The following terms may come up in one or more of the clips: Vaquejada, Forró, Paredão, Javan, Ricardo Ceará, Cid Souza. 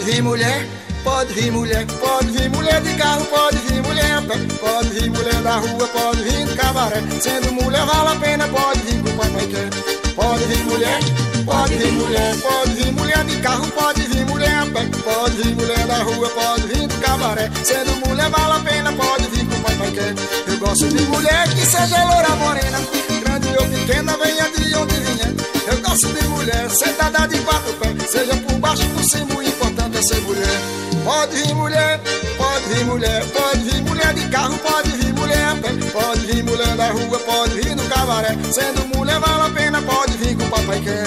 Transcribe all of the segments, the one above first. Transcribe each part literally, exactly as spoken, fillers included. Pode vir mulher, pode vir mulher, pode vir mulher de carro, pode vir mulher a pé, pode vir mulher da rua, pode vir do cabaré. Sendo mulher vale a pena, pode vir pro papai quer. Pode vir mulher, pode vir mulher, pode vir mulher de carro, pode vir mulher a pé, pode vir mulher da rua, pode vir do cabaré. Sendo mulher vale a pena, pode vir pro papai quer. Eu gosto de mulher que seja loura morena, grande ou pequena, venha de onde vinha. Eu gosto de mulher sentada de quatro pés, seja por baixo ou por cima, o importante é ser mulher. Pode vir mulher, pode vir mulher, pode vir mulher de carro, pode vir mulher a pé, pode vir mulher da rua, pode vir do cabaré. Sendo mulher vale a pena, pode vir com o papai quer.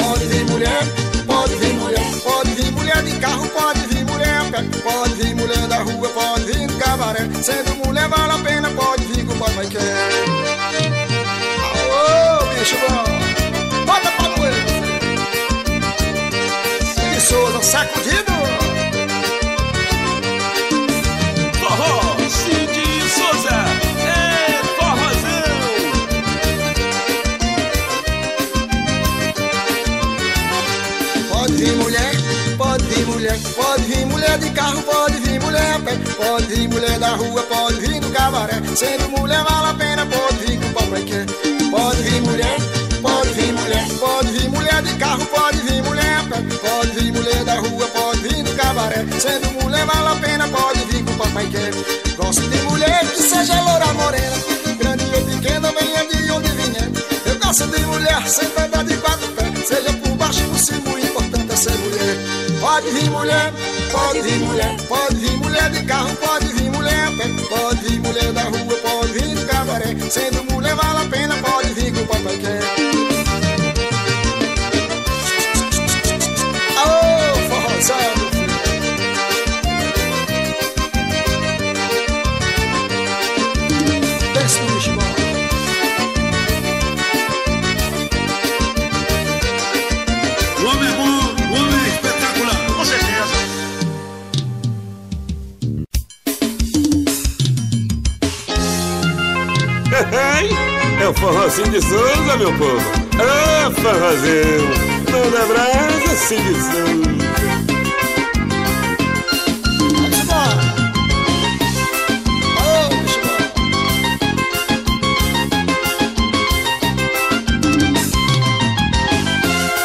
Pode vir mulher, pode vir mulher, pode vir mulher de carro, pode vir mulher a pé, pode vir mulher da rua, pode vir do cabaré. Sendo mulher vale a pena, pode vir com o papai quer. Alô, bicho bom! Bota pra doer, Cid Souza, sacudido. Forró, Cid Souza, é forrozão. Pode vir mulher, pode vir mulher, pode vir mulher de carro, pode vir mulher a pé, pode vir mulher da rua, pode vir do cabaré. Sendo mulher vale a pena, pode vir com o papai quer. Pode vir mulher, pode vir mulher, pode vir mulher de carro, pode vir mulher a pé, pode vir mulher da rua, pode vir do cabaré. Sendo mulher vale a pena, pode vir com o papai quer. Gosto de mulher que seja loura morena, grande ou pequena, venha de onde vinha. Eu gosto de mulher sentada de quatro pés, seja por baixo ou por cima, o importante é ser mulher. Pode vir mulher, pode vir mulher, pode vir mulher de carro, pode vir mulher a pé, pode vir mulher da rua, pode vir do cabaré. Sendo mulher vale a pena, pode vir com o papai quer. É o forrozinho de Souza, meu povo. Ah, forrozinho, toda brasa, Cid Souza. Alô, bicho.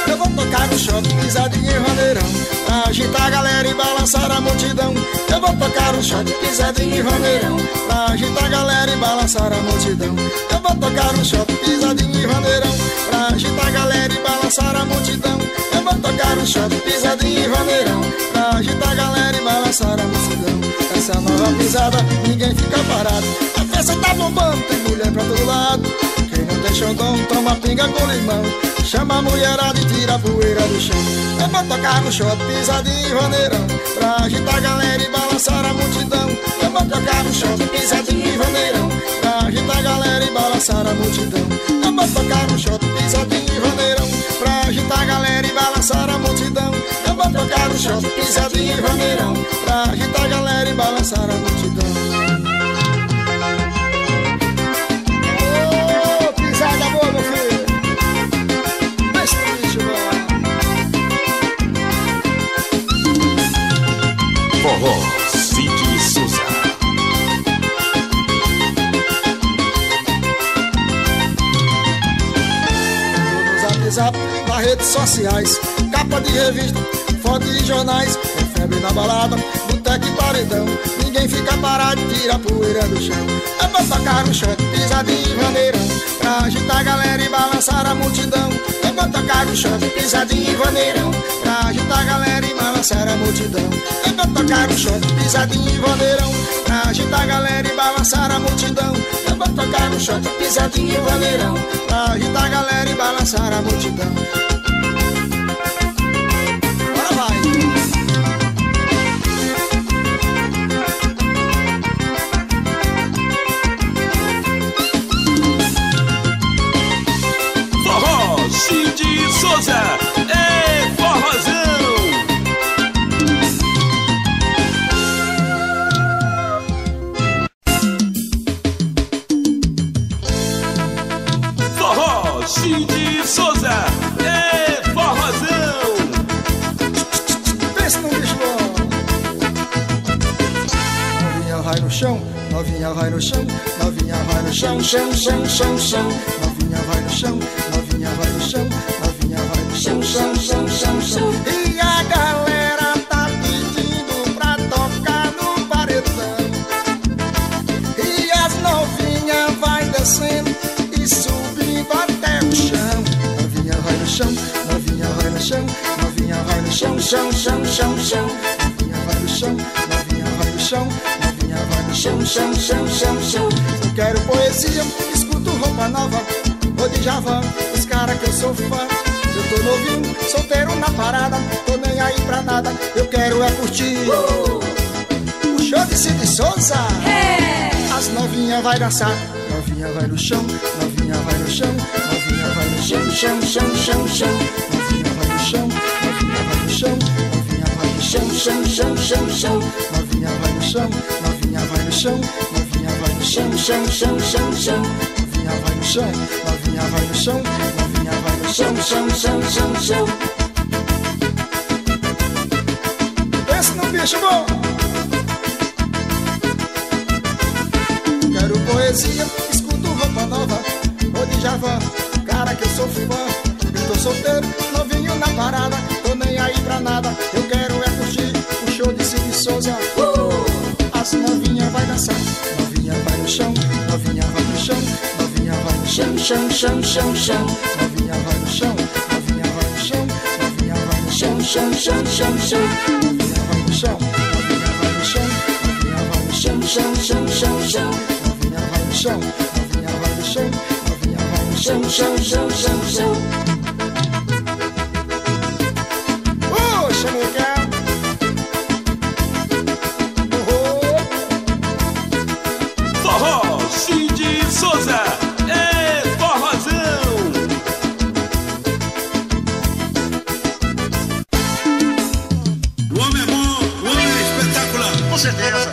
Eu vou tocar no shopping, pisadinha e rodeirão, pra agitar a galera e balançar a multidão. Eu vou tocar um shot, pisadinha e rodeirão, pra agitar a galera e balançar a multidão. Eu vou tocar um shot, pisadinha e rodeirão, pra agitar a galera e balançar a multidão. Eu vou tocar um shot, pisadinha e rodeirão, pra agitar a galera e balançar a multidão. Essa nova pisada, ninguém fica parado, a festa tá bombando, tem mulher pra todo lado. Quem não tem xandão, toma pinga com limão, chama a mulherada e tira a poeira do chão. Eu vou tocar no shot, pisadinha e rodeirão, pra agitar a galera e balançar a multidão. Eu vou tocar no shot, pisadinha e rodeirão, pra agitar a galera e balançar a multidão. Eu vou tocar no shot, pisadinha e rodeirão, pra agitar a galera e balançar a multidão. Eu vou tocar no shot, pisadinha e rodeirão, pra agitar a galera e balançar a multidão. Pisada boa, meu filho. Deixa o bicho voar. Forró, Cid Souza. No zap zap, nas redes sociais, capa de revista, foto de jornais, é febre na balada, boteca e paredão. Ninguém fica parado, tira a poeira do chão. Eu vou tocar no shot, pisadinha e rodeirão, pra agitar a galera e balançar a multidão. Eu vou tocar no shot, pisadinha e rodeirão, pra agitar a galera e balançar a multidão. Eu vou tocar no shot, pisadinha e rodeirão, pra agitar a galera e balançar a multidão. Eu vou tocar no shot, pisadinha e rodeirão, pra agitar a galera e balançar a multidão. Bora vai! Souza, é forrozão. Forró, Cid Souza, é novinha vai no chão, novinha vai no chão, chão, chão, chão, chão. Novinha vai no chão, novinha vai no chão, novinha vai no chão, chão, chão, chão, chão. E a galera tá pedindo pra tocar no paredão. E as novinhas vai descendo e subindo até o chão. Novinha vai no chão, novinha vai no chão, novinha vai no chão, chão, chão, chão, chão. Novinha vai no chão, novinha vai no chão, novinha vai no chão, chão, chão, chão, chão. Eu quero poesia, escuto roupa nova, vou de Javan, os caras que eu sou fã. Eu tô novinho, solteiro na parada, tô nem aí pra nada, eu quero é curtir uh! o show de Cid Souza. Hey! As novinhas vai dançar, novinha vai no chão, novinha vai no chão, novinha vai no chão, chão, chão, chão, chão. Novinha vai no chão, novinha vai no chão, novinha vai no chão, chão, chão, chão, chão. Novinha vai no chão, novinha vai no chão, novinha vai no chão, chão, chão, chão, chão. Novinha vai no chão, novinha vai no chão, novinha vai no chão, chão, chão, chão, chão. Pensa no bicho bom. Quero poesia, escuto roupa nova, vou de Javan, cara que eu sou fã. Eu tô solteiro, novinho na parada, tô nem aí pra nada, eu quero é curtir o show de Cid Souza. uh! As novinha vai dançar, novinha vai no chão, novinha vai no chão, novinha vai no chão, chão, chão, chão, chão. Novinha vai no chão, novinha vai no chão, novinha vai no chão, chão, chão, chão, chão. Novinha vai no chão, novinha vai no chão, novinha vai no chão, chão, chão, chão, chão. Novinha vai no chão, novinha vai no chão, novinha vai no chão, chão, chão, chão, chão, chão. Puxa, mulher! Forró! Forró, Cid Souza, é forrozão! O homem é bom, o homem é espetacular, com certeza!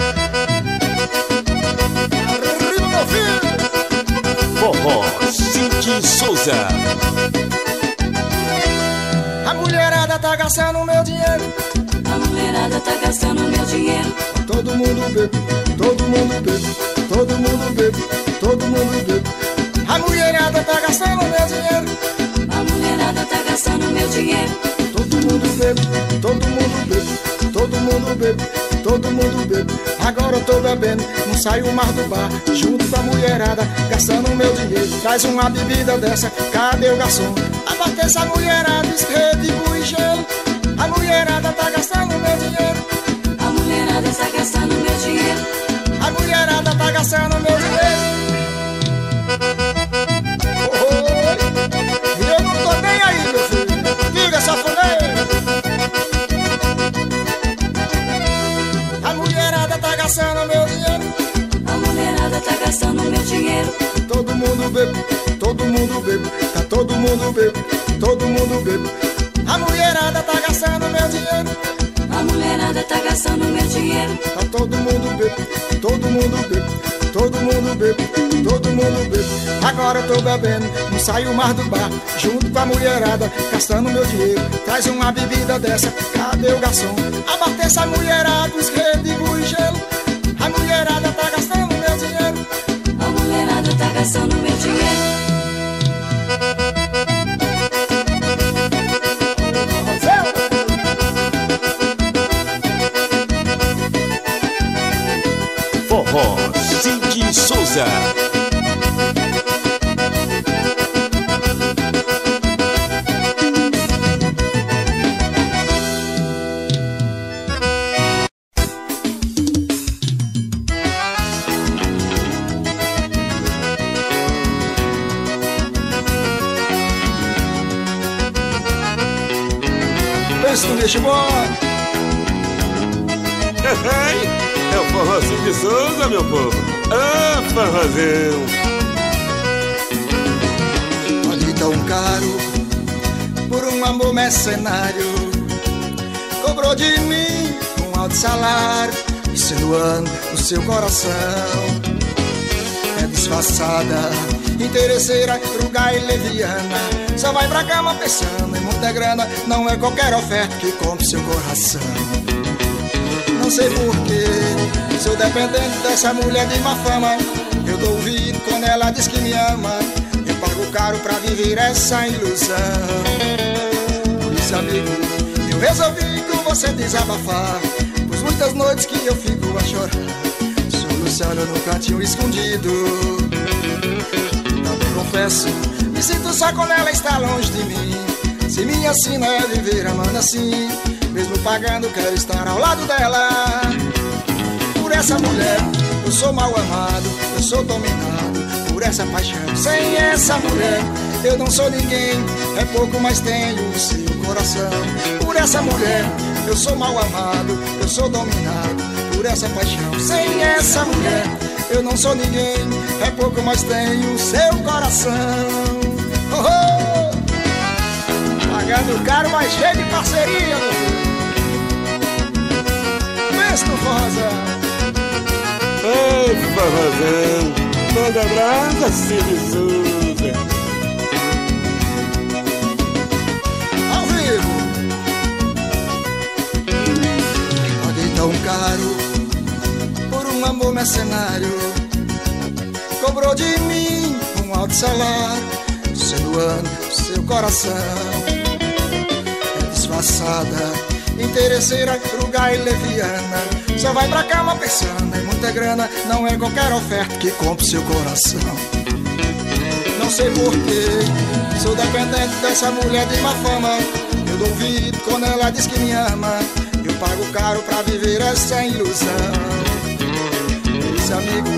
Cid Souza. A mulherada tá gastando meu dinheiro, a mulherada tá gastando meu dinheiro. Todo mundo bebe, todo mundo bebe, todo mundo bebe, todo mundo bebe. A mulherada tá gastando meu dinheiro, a mulherada tá gastando meu dinheiro. Todo mundo bebe, todo mundo bebe, todo mundo bebe, todo mundo bebe. Agora eu tô bebendo, não saio mais do bar, junto com a mulherada, gastando meu dinheiro. Traz uma bebida dessa, cadê o garçom? Abate essa mulherada, escredigo e gelo. A mulherada tá gastando meu dinheiro, a mulherada tá gastando meu dinheiro, a mulherada tá gastando meu dinheiro. Oh, oh, oh. Eu não tô nem aí, meu filho, diga essa fuleira. Meu dinheiro. A mulherada tá gastando meu dinheiro. Todo mundo bebe, todo mundo bebe, tá todo mundo bebe, todo mundo bebe. A mulherada tá gastando meu dinheiro, a mulherada tá gastando meu dinheiro. Tá todo mundo bebe, todo mundo bebe, todo mundo bebe, todo mundo bebe. Agora eu tô bebendo, não saio mais do bar, junto com a mulherada, gastando meu dinheiro. Traz uma bebida dessa, cadê o garçom? Abate essa mulherada, os redigos e gelo. A mulherada tá gastando meu dinheiro, a mulherada tá gastando meu dinheiro. Forró, Cid Souza. É o forró Cid Souza, meu povo. Ah, forrozão. Olhe tão caro por um amor mercenário, cobrou de mim um alto salário, insinuando o seu coração. É disfarçada, interesseira, ruga e leviana, só vai pra cama pensando em muita grana. Não é qualquer oferta que compre seu coração. Não sei porquê Sou dependente dessa mulher de má fama. Eu dou ouvido quando ela diz que me ama. Eu pago caro pra viver essa ilusão. Por isso, amigo, eu resolvi com você desabafar, pois muitas noites que eu fico a chorar, soluçando no cantinho escondido. Também confesso, me sinto só quando ela está longe de mim. Se me ensina a viver amando assim, mesmo pagando quero estar ao lado dela. Por essa mulher eu sou mal amado, eu sou dominado por essa paixão. Sem essa mulher eu não sou ninguém, é pouco mas tenho o seu coração. Por essa mulher eu sou mal amado, eu sou dominado por essa paixão. Sem essa mulher eu não sou ninguém, é pouco mas tenho o seu coração. Oh, oh! Pagando caro, mas cheio de parceria. Pensa no Forrozão. Ei, Forrozão, manda brasa, Cid Souza. Ao vivo. Paguei tão caro por um amor mercenário, cobrou de mim um alto salário, seduando seu coração. Passada, interesseira, frugal e leviana, só vai pra cama pensando em muita grana. Não é qualquer oferta que compra seu coração. Não sei porquê, sou dependente dessa mulher de má fama. Eu duvido quando ela diz que me ama. Eu pago caro pra viver essa ilusão. Esse amigo,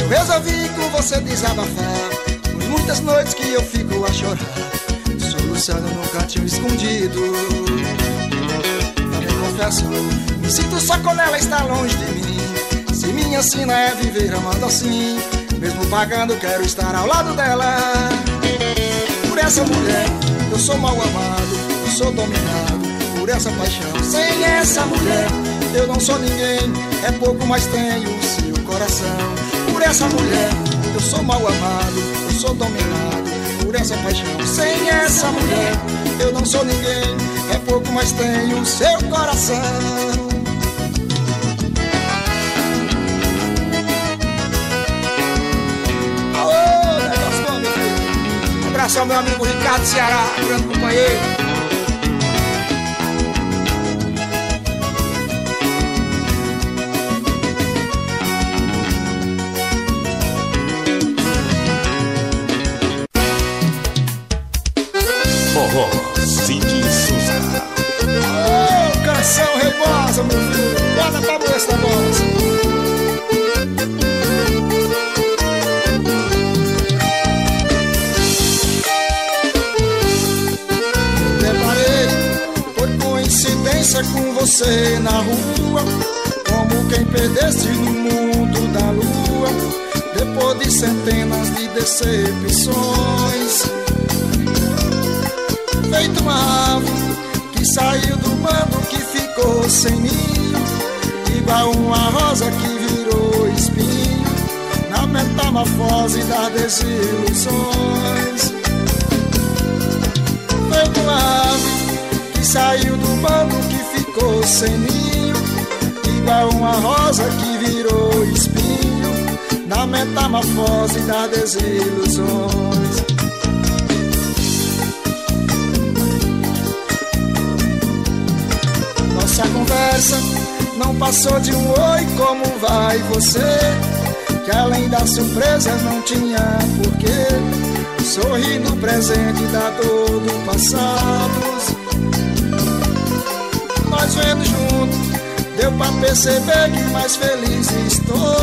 eu resolvi com você desabafar, por muitas noites que eu fico a chorar, soluçando no cantinho escondido. Me sinto só quando ela está longe de mim. Se me ensina é viver amando assim, mesmo pagando quero estar ao lado dela. Por essa mulher eu sou mal amado, eu sou dominado por essa paixão. Sem essa mulher eu não sou ninguém, é pouco mas tenho o seu coração. Por essa mulher eu sou mal amado, eu sou dominado por essa paixão. Sem essa mulher eu não sou ninguém, é pouco mas tenho o seu coração. Alô, negócio bom, meu filho. Um abraço ao meu amigo Ricardo Ceará, grande companheiro. Forró, Cid Souza. Oh, canção rebosa, meu filho. Guarda pra mim esta voz. Deparei, por coincidência, com você na rua, como quem perdesse no mundo da lua, depois de centenas de decepções. Feito uma ave que saiu do bando, que ficou sem ninho, igual uma rosa que virou espinho, na metamorfose das desilusões. Feito uma ave que saiu do bando, que ficou sem ninho, igual uma rosa que virou espinho, na metamorfose das desilusões. Nossa conversa não passou de um oi, como vai você? Que além da surpresa não tinha porquê. Sorri no presente da dor do passado. Nós vendo junto, deu pra perceber que mais feliz estou.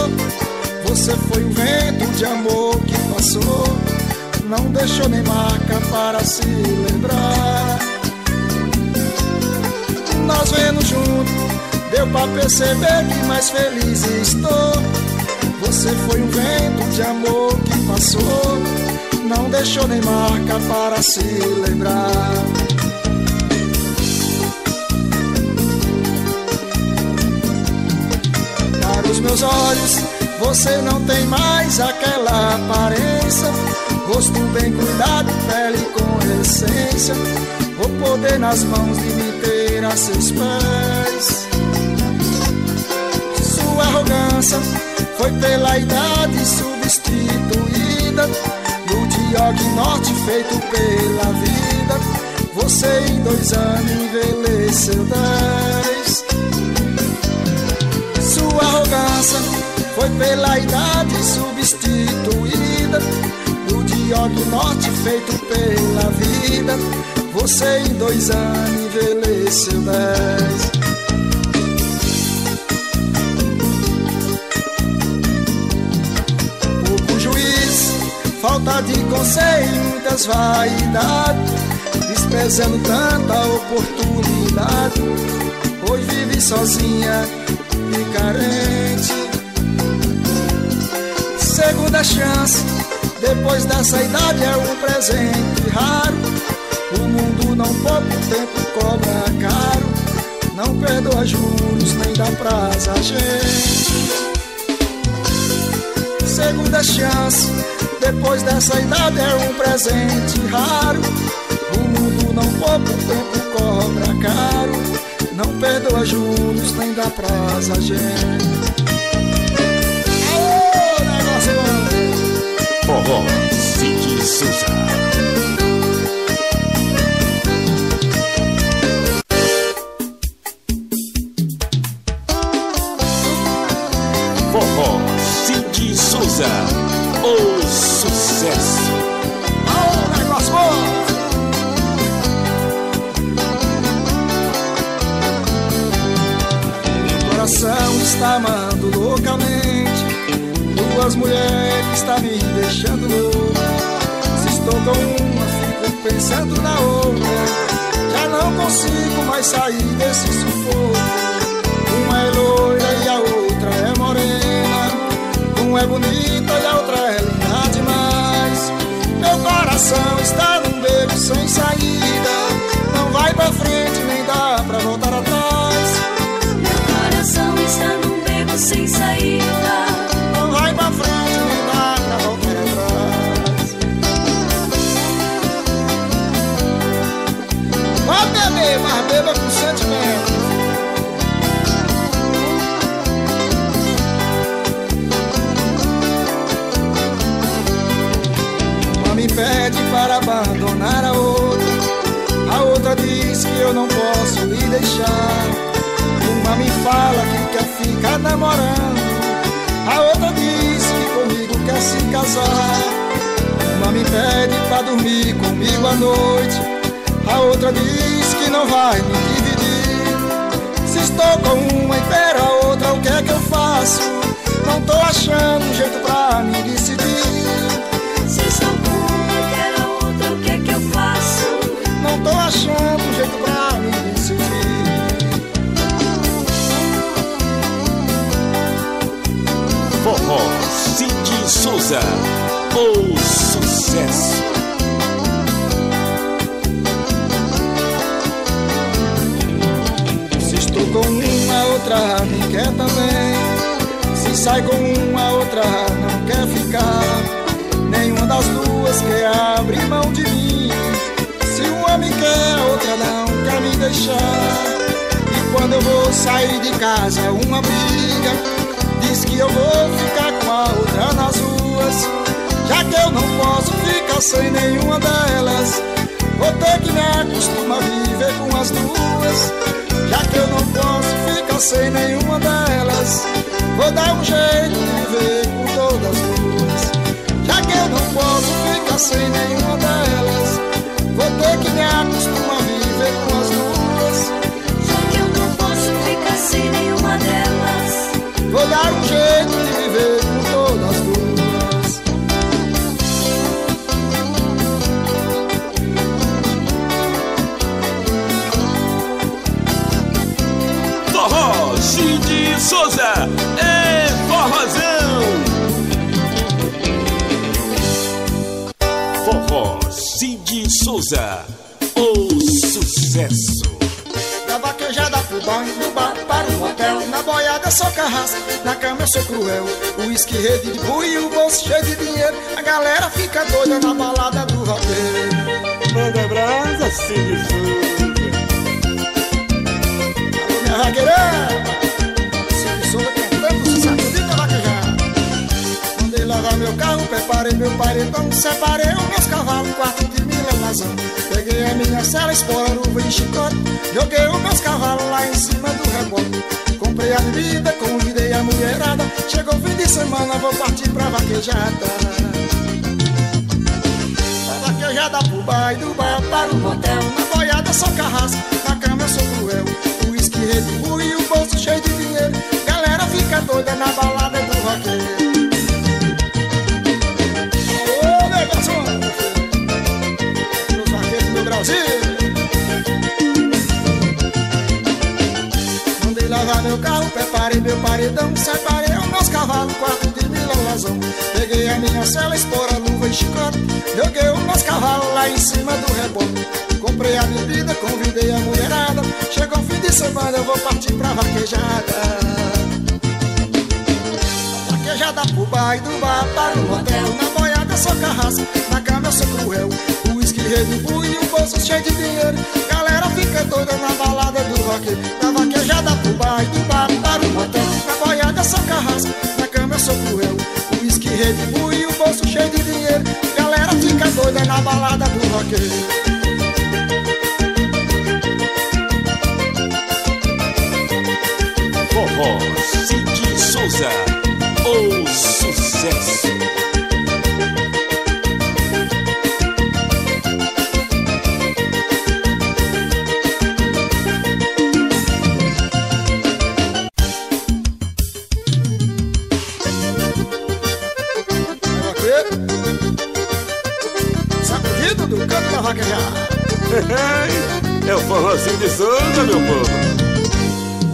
Você foi o vento de amor que passou, não deixou nem marca para se lembrar. Nós vendo junto, deu pra perceber que mais feliz estou. Você foi um vento de amor que passou, não deixou nem marca para se lembrar. Para os meus olhos, você não tem mais aquela aparência. Rosto bem cuidado, pele com essência. Vou poder nas mãos de me ter a seus pés. Sua arrogância foi pela idade substituída. No diagnóstico feito pela vida, você em dois anos envelheceu dez. Sua arrogância foi pela idade substituída. No diagnóstico feito pela vida, você em dois anos envelheceu dez. Falta de conselho, muitas vaidades, desprezando tanta oportunidade. Hoje vive sozinha e carente. Segunda chance, depois dessa idade é um presente raro. O mundo não poupa, o tempo cobra caro. Não perdoa juros, nem dá prazo a gente. Segunda chance, depois dessa idade é um presente raro. O mundo não poupa, o tempo cobra caro. Não perdoa juros, nem dá prazo a gente. Aô, negócio bom! Forró, Cid Souza. Está amando loucamente duas mulheres que está me deixando louco. Se estou com uma, fico pensando na outra. Já não consigo mais sair desse sufoco. Uma é loira e a outra é morena. Uma é bonita e a outra é linda demais. Meu coração está num beco sem saída. Não vai pra frente, nem dá pra voltar atrás. Está num beco sem saída. Não vai pra frente, nem dá pra voltar atrás. Vai beber, mas beba com sentimento. Uma me pede para abandonar a outra. A outra diz que eu não posso lhe deixar. Uma me fala que quer ficar namorando, a outra diz que comigo quer se casar. Uma me pede pra dormir comigo à noite, a outra diz que não vai me dividir. Se estou com uma e pera a outra, o que é que eu faço? Não tô achando um jeito pra me decidir. Se estou com uma e pera a outra, o que é que eu faço? Não tô achando um jeito pra me decidir. Forró, Cid Souza, o sucesso. Se estou com uma, outra me quer também. Se sai com uma, outra não quer ficar. Nenhuma das duas quer abrir mão de mim. Se uma me quer, a outra não quer me deixar. E quando eu vou sair de casa, uma briga. Diz que eu vou ficar com a outra nas ruas. Já que eu não posso ficar sem nenhuma delas, vou ter que me acostumar a viver com as duas. Já que eu não posso ficar sem nenhuma delas, vou dar um jeito de viver com todas as duas. Já que eu não posso ficar sem nenhuma delas, vou ter que me acostumar a viver com as duas. Já que eu não posso ficar sem nenhuma delas, vou dar um jeito de viver com todas as duas. Forró, Cid Souza, é forrozão. Forró, Cid Souza, o sucesso. Da vaquejada pro banho, do bar para o hotel. Na boiada eu sou carrasco, na cama eu sou cruel. O uísque, rede de bui e o bolso cheio de dinheiro. A galera fica doida na balada do roqueiro. Manda brasa, Cid Souza. Alô, minha vaqueirada, Cid Souza cantando. guardar meu carro, preparei meu paredão, separei os meus cavalos, quarto de milha lazão. Peguei a minha cela, espora, uva e chicote, joguei os meus cavalos lá em cima do rebote. Comprei a bebida, convidei a mulherada, chegou o fim de semana, vou partir pra vaquejada. Da vaquejada pro bar, do bar para o motel, na boiada eu sou carrasco, na cama eu sou cruel. O uísque redubo e o bolso cheio de dinheiro, galera fica doida na balada do vaqueiro. Mandei lavar meu carro, preparei meu paredão, separei os meus cavalos, quarto de milha lazão. Peguei a minha cela, espora, luva e chicote, joguei os meus cavalos lá em cima do rebote. Comprei a bebida, convidei a mulherada, chegou o fim de semana, eu vou partir pra vaquejada. Vaquejada pro bar, do bar para o hotel, na boiada eu sou carrasco, na cama eu sou cruel. E o bolso cheio de dinheiro, galera fica doida na balada do vaqueiro. Na vaquejada pro bar, do bar para o hotel, na boiada eu sou carrasco, na cama eu sou cruel. O uísque, Red Bull e o bolso cheio de dinheiro, galera fica doida na balada do vaqueiro. Forró, Cid Souza, o sucesso. É o forró Cid Souza, meu povo.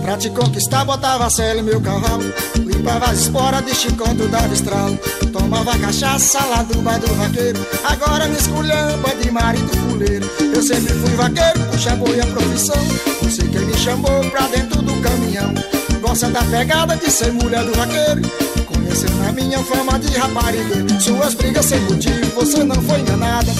Pra te conquistar botava a cela em meu cavalo, limpava as esporas de chicote da estralo, tomava cachaça lá do bar do vaqueiro. Agora me esculhamba de marido fuleiro. Eu sempre fui vaqueiro, puxa boi a profissão, você que me chamou pra dentro do caminhão. Gosta da pegada de ser mulher do vaqueiro, conheceu na minha fama de rapariga. Suas brigas sem motivo, você não foi enganada,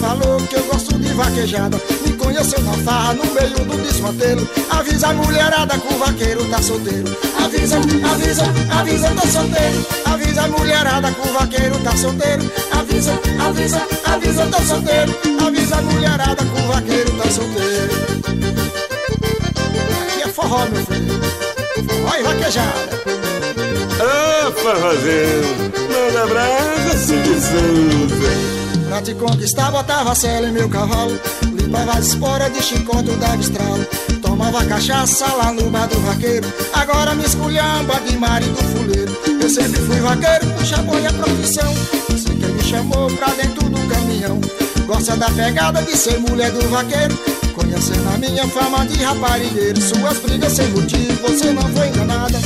falou que eu gosto de vaquejada. Me conheceu na farra, no meio do desmantelo. Avisa a mulherada que o vaqueiro tá solteiro. Avisa, avisa, avisa, tá solteiro. Avisa a mulherada que o vaqueiro tá solteiro. Avisa, avisa, avisa, tá solteiro. Avisa a mulherada que o vaqueiro tá solteiro. Aqui é forró, meu filho. Forró e vaquejada. Ô, forrozinho, manda brasa, Cid Souza. Pra te conquistar botava cela em meu cavalo, limpava as esporas de chicote da estralo, tomava cachaça lá no bar do vaqueiro. Agora me esculhamba de marido fuleiro. Eu sempre fui vaqueiro, puxa boi a profissão, você que me chamou pra dentro do caminhão. Gosta da pegada de ser mulher do vaqueiro, conhecendo a minha fama de raparigueiro. Suas brigas sem motivo, você não foi enganada,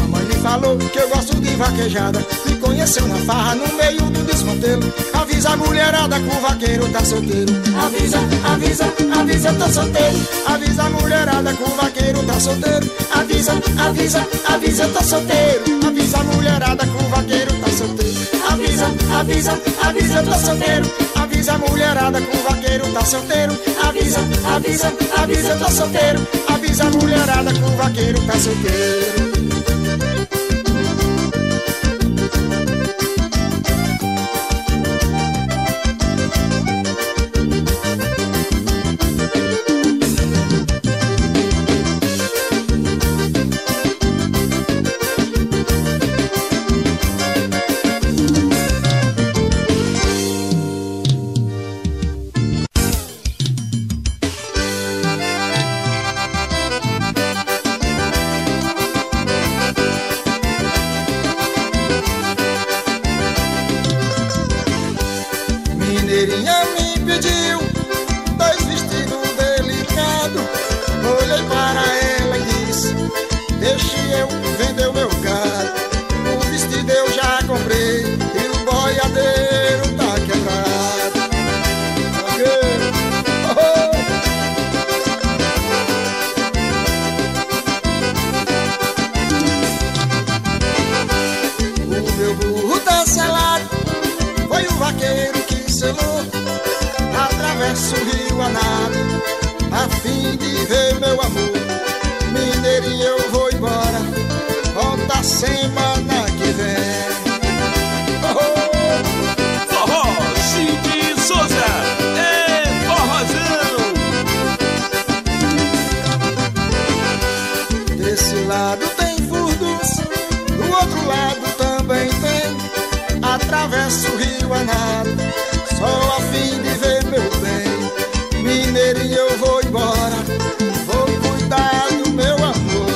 mamãe me falou que eu gosto de vaquejada. Me conheceu na farra, no meio do desmantelo. Avisa a mulherada que o vaqueiro tá solteiro. Avisa, avisa, avisa, eu tô solteiro. Avisa a mulherada que o vaqueiro tá solteiro. Avisa, avisa, avisa, eu tô solteiro. Avisa a mulherada que o vaqueiro tá solteiro. Avisa, avisa, avisa, eu tô solteiro. Avisa a mulherada que o vaqueiro tá solteiro. Avisa, avisa, avisa, eu tô solteiro. Avisa a mulherada que o vaqueiro tá solteiro. Semana que vem banado, só a fim de ver meu bem. Mineirinho, eu vou embora, vou cuidar do meu amor.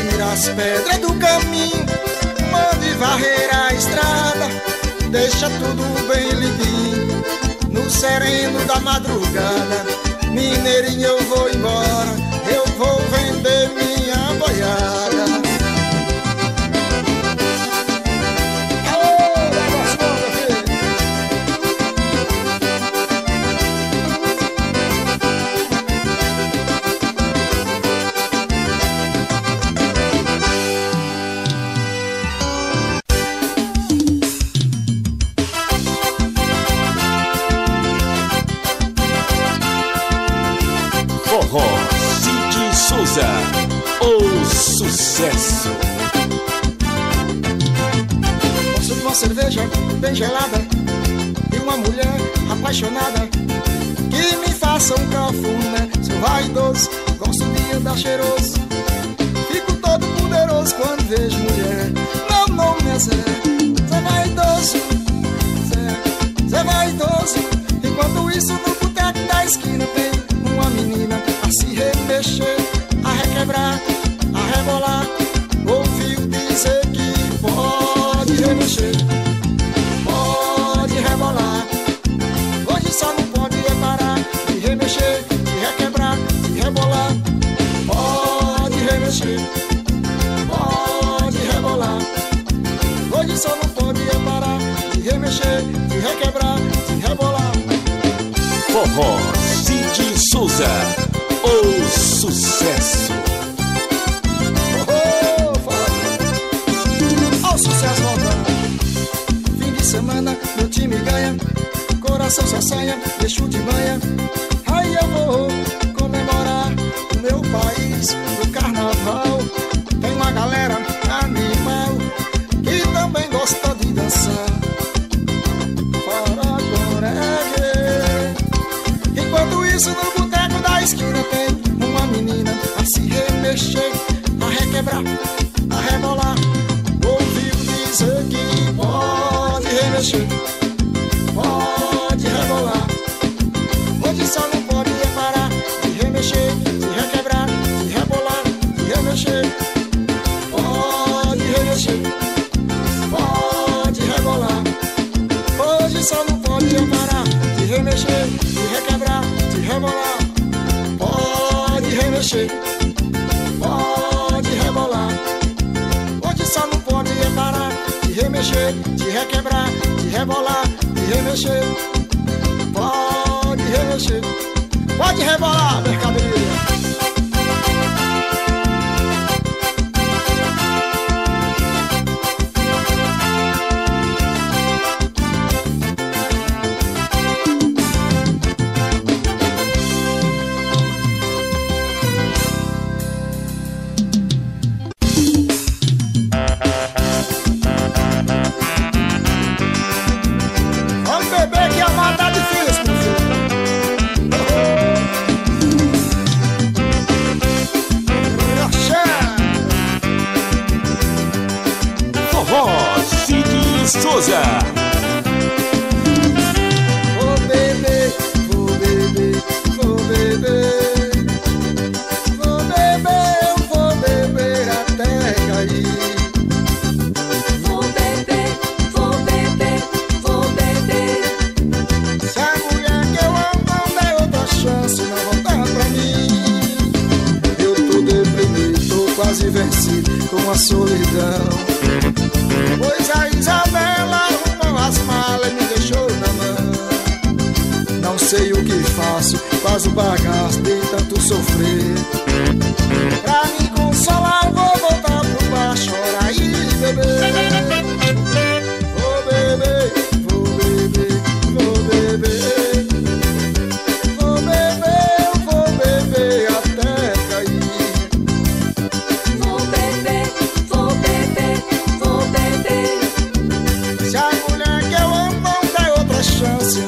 Tira as pedras do caminho, mande varrer a estrada, deixa tudo bem lindinho no sereno da madrugada. Mineirinho, eu vou embora, eu vou vender minha boiada. Cid Souza, o sucesso. Posso uma cerveja bem gelada e uma mulher apaixonada que me faça um cafuné. Sou vaidoso, gosto de andar cheiroso, fico todo poderoso quando vejo mulher. Meu nome é Zé, Zé Vaidoso, Zé, Zé Vaidoso. Enquanto isso no boteco da esquina tem uma menina a se remexer, a requebrar, a rebolar. Ouviu dizer que pode remexer, pode rebolar. Hoje só não pode reparar, de remexer, de requebrar, de rebolar. Pode remexer, pode rebolar. Hoje só não pode reparar, de remexer, de requebrar, de rebolar. Forró Cid Souza, o sucesso. Oh, oh, oh, o sucesso voltando. Fim de semana, meu time ganha, coração só saia, deixo de manhã. Aí eu vou comemorar o meu país no carnaval. Tem uma galera animal que também gosta de dançar. Forró agora é. Enquanto isso no boteco da esquina tem uma menina a se remexer, a requebrar, a rebolar. Ouviu dizer que pode remexer, pode rebolar. Hoje só não pode reparar, de remexer, de requebrar, de rebolar, de remexer. Pode remexer, pode rebolar. Hoje só não pode reparar, de remexer, de requebrar, rebolar. Pode remexer, pode rebolar. Hoje só não pode reparar, de remexer, de requebrar, de rebolar, de remexer. Pode remexer, pode rebolar, mercadoria.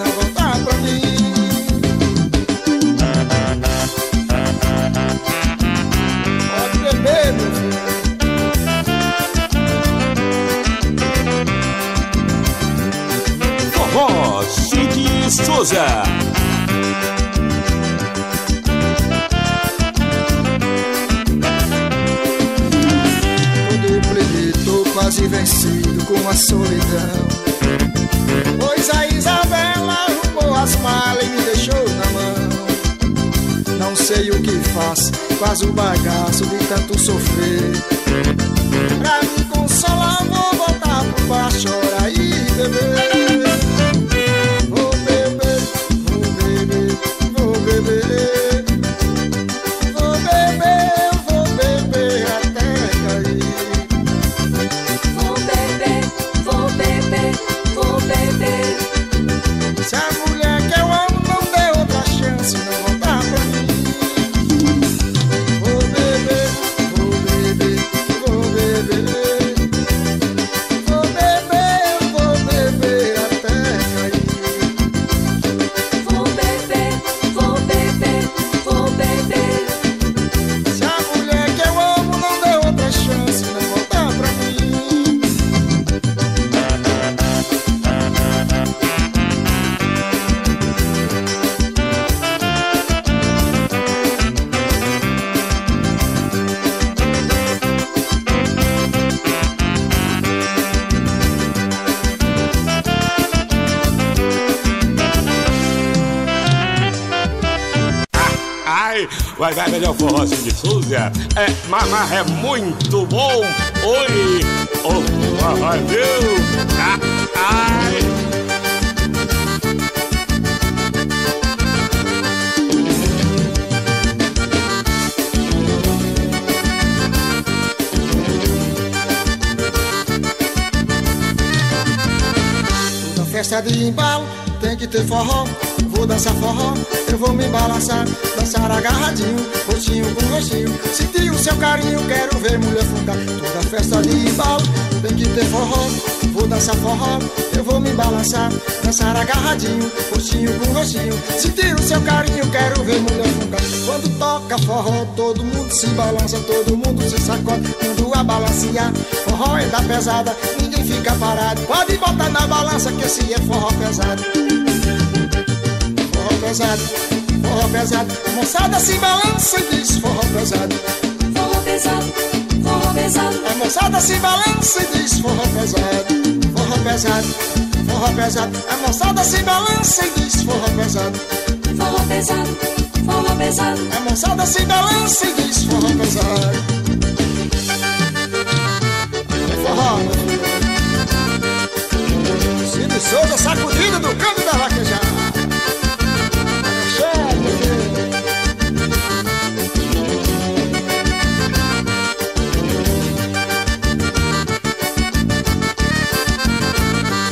Não voltar pra mim. Souza. Quando eu pleguei, tô quase vencido com a solidão, pois a Isabela arrumou as malas e me deixou na mão. Não sei o que faço, faz o bagaço de tanto sofrer. Pra me consolar vou botar pro bar, chorar e beber. Vou beber, vou beber, vou beber. Vou beber, vou beber até cair. Vou beber, vou beber, vou beber. Se a mulher que eu amo não der outra chance, não voltar pra mim. Vai, vai, melhor forró de Souza. É, mamar é muito bom. Oi, oh, mamar, viu? Ah, ai. Toda festa de embalo tem que ter forró. Vou dançar forró, eu vou me balançar, dançar agarradinho, rostinho com rostinho, sentir o seu carinho, quero ver mulher fundar. Toda festa de embalo tem que ter forró, vou dançar forró, eu vou me balançar, dançar agarradinho, rostinho com rostinho, sentir o seu carinho, quero ver mulher fundar. Quando toca forró, todo mundo se balança, todo mundo se sacode, tudo a balancear. Forró é da pesada, ninguém fica parado, pode botar na balança que esse é forró pesado. Pesado, forró pesado, moçada se balança e diz forró pesado. Forró pesado, forró pesado, a moçada se balança e diz forró pesado. Forró pesado, forró pesado, a moçada se balança e diz forró pesado. Forró pesado, forró pesado, a moçada se balança e diz forró pesado. Forró. Cid Souza sacudido do canto da vaquejada.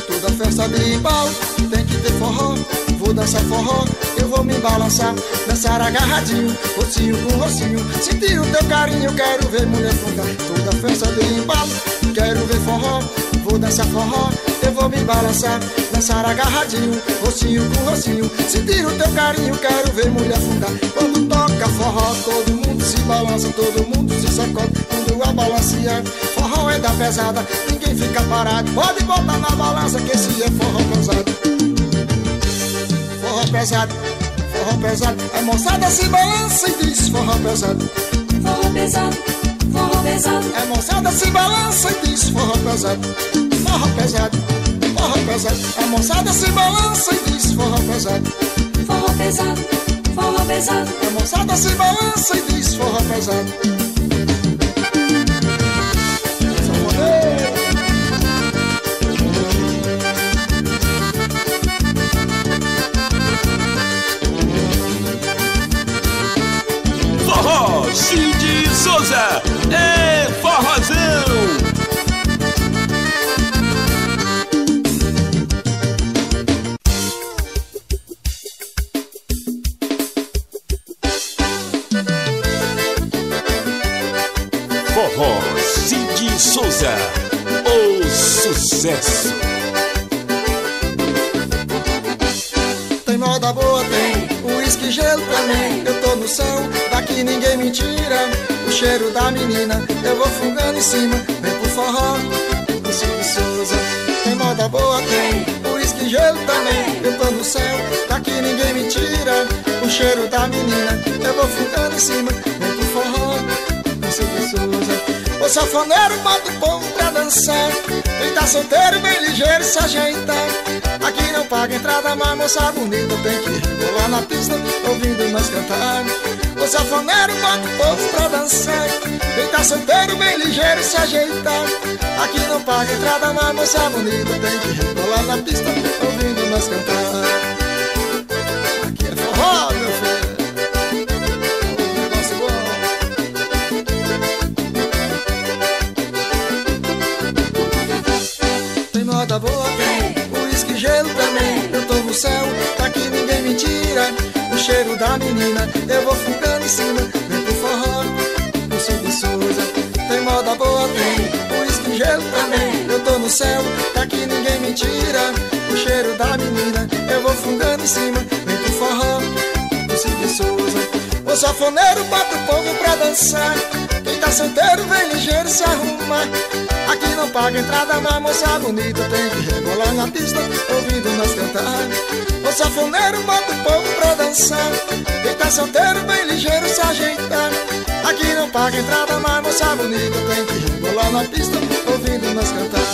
Toda festa de embalo tem que ter forró, vou dançar forró, eu vou me balançar, dançar agarradinho, rostinho com rostinho, sentir o teu carinho, quero ver mulher fundar. Toda festa de embalo, quero ver forró, vou dançar forró, eu vou me balançar, dançar agarradinho, rostinho com rostinho, sentir o teu carinho, quero ver mulher fundar. Quando toca forró, todo mundo se balança, todo mundo se sacode, tudo a balancear. Forró é da pesada, ninguém fica parado, pode botar na balança que esse é forró pesado. Forró pesado, forró pesado, a moçada se balança e diz forró pesado. Forró pesado, forró pesado, a moçada se balança e diz forró pesado. Forró pesado, forró pesado, a moçada se balança e diz forró pesado. Forró pesado, forró pesado, a moçada se balança e diz forró pesado. Cid Souza, é forrozão. Forró Cid Souza, o sucesso. Tem moda boa, tem uísque e gelo também. Eu tô no céu, daqui ninguém me tira. O cheiro da menina, eu vou fungando em cima. Vem pro forró, do Cid Souza. Tem moda boa, tem uísque e sujeiro também, gritando o céu, daqui ninguém me tira o cheiro da menina. Eu vou ficando em cima, vem pro forró com Cid Souza. O sanfoneiro bota o povo pra dançar, quem tá solteiro bem ligeiro se ajeitar. Aqui não paga entrada, mas moça bonita tem que ir lá na pista ouvindo nós cantar. O sanfoneiro bota o povo pra dançar, quem tá solteiro bem ligeiro se ajeitar. Aqui não paga entrada, mas moça bonita tem que rebolar na pista ouvindo nós cantar. Aqui é forró, meu filho, um negócio bom. Tem moda boa, tem uísque e gelo também. Eu tô no céu, daqui ninguém me tira o cheiro da menina, eu vou ficando em cima, vem pro forró com Cid Souza. Tem moda boa, tem uísque e gelo também. Eu tô no céu, daqui ninguém me tira o cheiro da menina, eu vou fungando em cima, vem pro forró com Cid Souza. O sanfoneiro bota o povo pra dançar, quem tá solteiro vem ligeiro se arrumar. Aqui não paga entrada, mas moça bonita tem que rebolar na pista ouvindo nós cantar. O sanfoneiro bota o povo pra dançar, quem tá solteiro bem ligeiro se ajeitar. Aqui não paga entrada, mas moça bonita tem que rebolar na pista ouvindo nós cantar.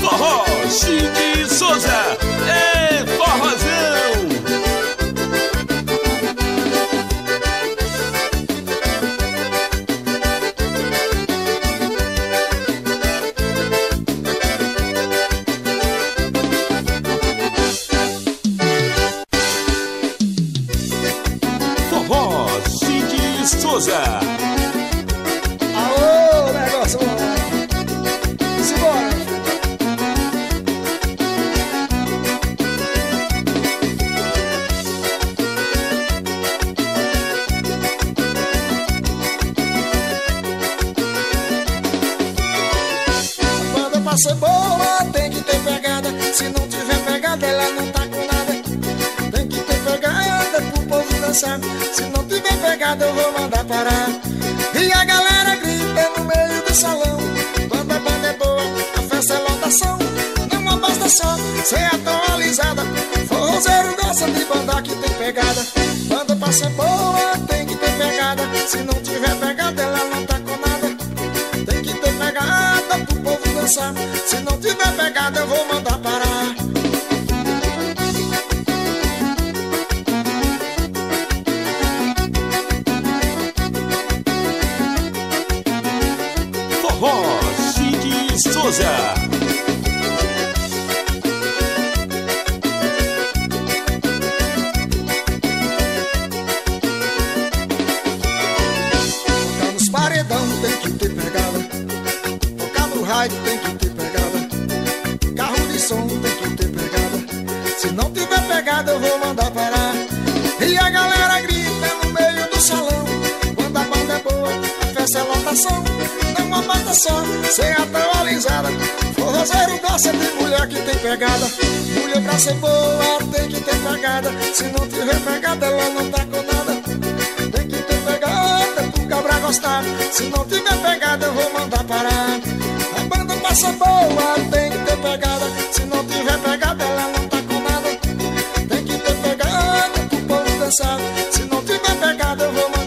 Forró, Cid Souza, é forrozão. Aô, negócio bom. Simbora. Quando é pra ser boa, tem que ter pegada. Se não tiver pegada, ela não tá com nada. Tem que ter pegada pro povo dançar. Se não tiver pegada, eu vou mandar parar. E a galera grita no meio do salão, quando a banda é boa, a festa é lotação. Não basta só ser atualizada, forrozeiro dança de banda que tem pegada. Banda pra ser boa, tem que ter pegada. Se não tiver pegada, ela não tá com nada. Tem que ter pegada pro povo dançar. Se não tiver pegada, eu vou mandar parar. Tocar nos paredão tem que ter pegada, tocar no rádio tem que ter pegada, carro de som tem que ter pegada. Se não tiver pegada, eu vou mandar parar. E a galera grita no meio do salão, quando a banda é boa, a festa é lotação. Não basta só ser atualizada, forrozeiro gosta de mulher que tem pegada. Mulher pra ser boa tem que ter pegada. Se não tiver pegada, ela não tá com nada. Tem que ter pegada pro cabra gostar. Se não tiver pegada, eu vou mandar parar. A banda pra ser boa tem que ter pegada. Se não tiver pegada, ela não tá com nada. Tem que ter pegada pro povo dançar. Se não tiver pegada, eu vou mandar.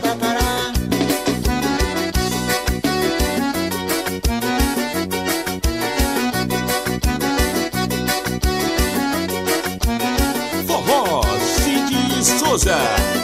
Forró, Cid Souza.